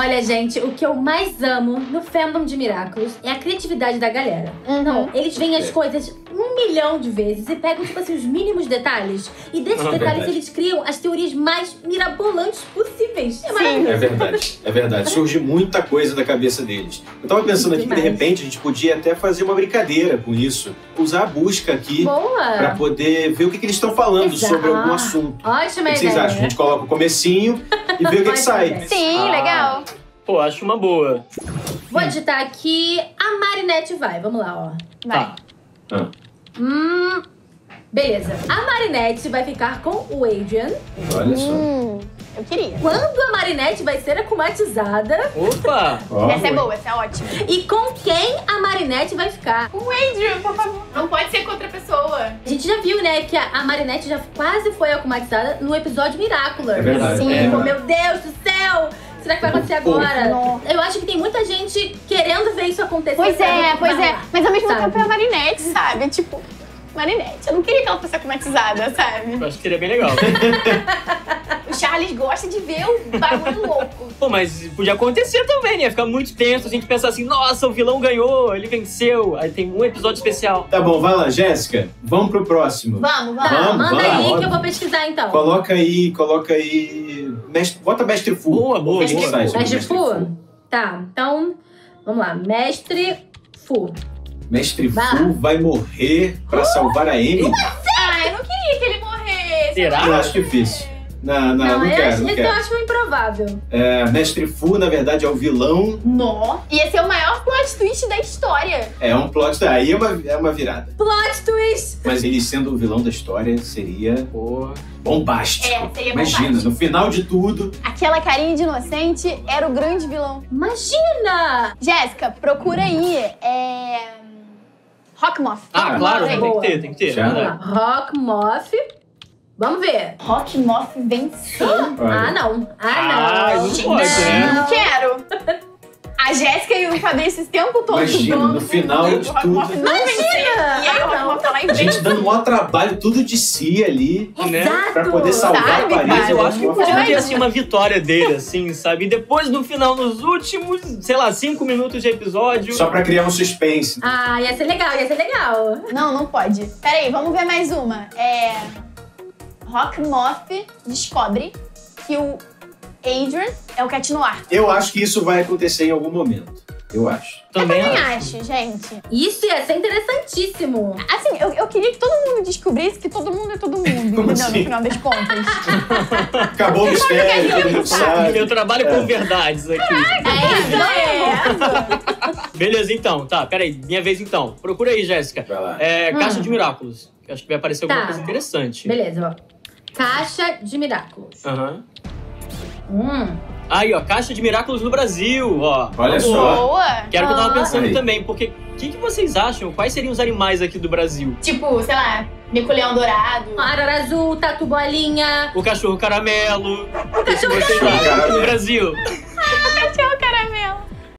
Olha, gente, o que eu mais amo no fandom de Miraculous é a criatividade da galera. Então, eles veem as coisas 1 milhão de vezes e pegam, tipo assim, os mínimos detalhes. E desses detalhes eles criam as teorias mais mirabolantes possíveis. É maravilhoso. É verdade, é verdade. Surge muita coisa da cabeça deles. Eu tava pensando aqui que, de repente, a gente podia até fazer uma brincadeira com isso. Usar a busca aqui pra poder ver o que, que eles estão falando sobre algum assunto. Ótima ideia. O que vocês acham? A gente coloca o comecinho e vê o que, que sai. Sim, legal. Pô, acho uma boa. Vou digitar aqui. A Marinette vai. Vamos lá, ó. Vai. Tá. Beleza. A Marinette vai ficar com o Adrien. Olha só. Eu queria. Quando a Marinette vai ser acumatizada. Opa! Essa é boa, essa é ótima. E com quem a Marinette vai ficar? O Adrien, por favor. Não pode ser com outra pessoa. A gente já viu, né, que a Marinette já quase foi acumatizada no episódio Miraculous. É verdade. Sim. É. Meu Deus do céu! Será que vai acontecer agora? Nossa. Eu acho que tem muita gente querendo ver isso acontecer. Pois é. Mas ao mesmo tempo é a Marinette, sabe? Tipo, Marinette. Eu não queria que ela fosse acumatizada, sabe? Eu acho que seria bem legal. O Charles gosta de ver o bagulho louco. Pô, mas podia acontecer também, né? Ficar muito tenso, a gente pensar assim, nossa, o vilão ganhou, ele venceu. Aí tem um episódio especial. Tá bom, vai lá, Jéssica. Vamos pro próximo. Vamos, manda aí que eu vou pesquisar, então. Coloca aí... Bota Mestre Fu. Boa. Mestre Fu? Tá, então, vamos lá. Mestre Fu. Mestre Fu vai morrer pra salvar a Amy? Eu não queria que ele morresse. Será? Eu acho difícil. Não, não quero. Eu acho improvável. É, Mestre Fu, na verdade, é o vilão. Nó! E esse é o maior plot twist da história. É um plot... Aí é uma virada. Plot twist! Mas ele sendo o vilão da história seria... Pô, bombástico. Seria bombástico. Imagina, no final de tudo... Aquela carinha de inocente era o grande vilão. Imagina! Jéssica, procura aí. Rock Moth. Ah, claro, tem que ter. Rock Moth... Vamos ver. Rock Moth venceu. Ah, não. Não quero. A Jéssica e o Fabrício esse tempo todo. Imagina, no final de tudo. Imagina! E aí o Rock Moth tá lá em frente. A gente dando um maior trabalho, tudo de si ali, né? Pra poder salvar o Paris. Eu acho que podia ter, assim, uma vitória dele, assim, sabe? E depois, no final, nos últimos, sei lá, 5 minutos de episódio... Só pra criar um suspense. Ah, ia ser legal. Não pode. Peraí, vamos ver mais uma. Rock Moth descobre que o Adrien é o Cat Noir. Eu acho que isso vai acontecer em algum momento. Eu acho. Eu também acho, gente. Isso ia ser interessantíssimo. Assim, eu queria que todo mundo descobrisse que todo mundo é todo mundo. Como assim? No final das contas. Acabou o mistério, todo mundo sabe. Eu trabalho com verdades aqui. Caraca, é isso. Beleza, então. Tá, peraí. Minha vez, então. Procura aí, Jéssica. Vai lá. Caixa de Miraculous. Acho que vai aparecer alguma coisa interessante. Beleza, ó. Caixa de Miraculous. Aí, ó, Caixa de Miraculous no Brasil, ó. Olha só. Boa! Que era o que eu tava pensando também, porque o que vocês acham? Quais seriam os animais aqui do Brasil? Tipo, sei lá, Mico Leão Dourado. Arara azul, Tatu Bolinha. O cachorro caramelo. O cachorro caramelo do Brasil.